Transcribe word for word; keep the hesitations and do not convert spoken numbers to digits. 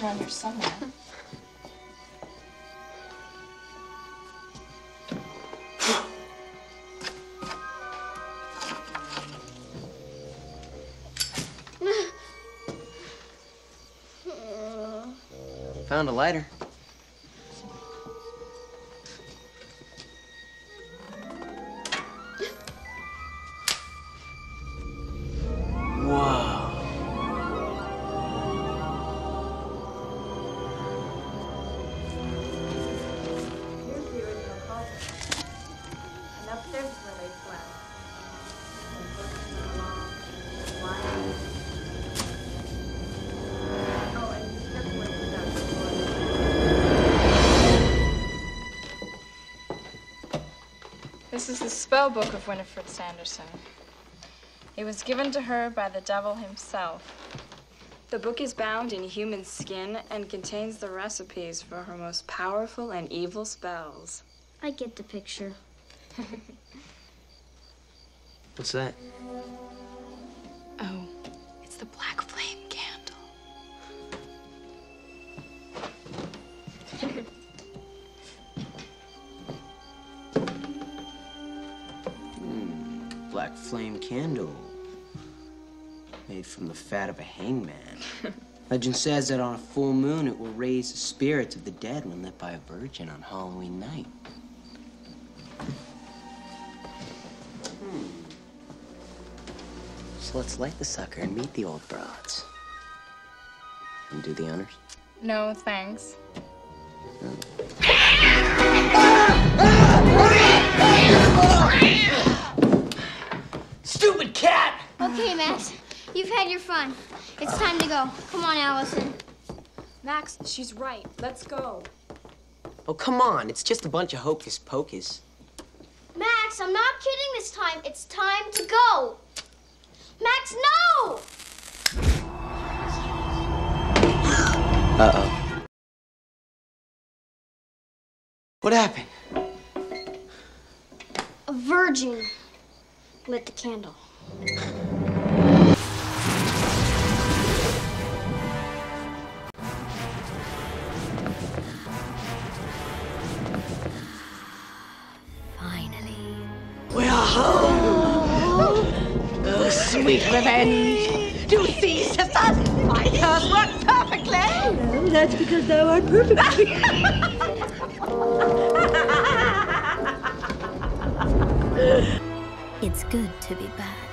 It's around here somewhere. Found a lighter. This is the spell book of Winifred Sanderson. It was given to her by the devil himself. The book is bound in human skin and contains the recipes for her most powerful and evil spells. I get the picture. What's that? Oh, it's the Black Flame Candle. Black Flame Candle, made from the fat of a hangman. Legend says that on a full moon, it will raise the spirits of the dead when lit by a virgin on Halloween night. Hmm. So let's light the sucker and meet the old broads. And do the honors? No, thanks. Oh. Stupid cat! Okay, Max. You've had your fun. It's time to go. Come on, Allison. Max, she's right. Let's go. Oh, come on. It's just a bunch of hocus pocus. Max, I'm not kidding this time. It's time to go. Max, no! Uh-oh. What happened? A virgin lit the candle. Finally. We are home! Oh, oh sweet revenge! Do you see, sisters? My curse worked perfectly! No, that's because thou art perfect. It's good to be back.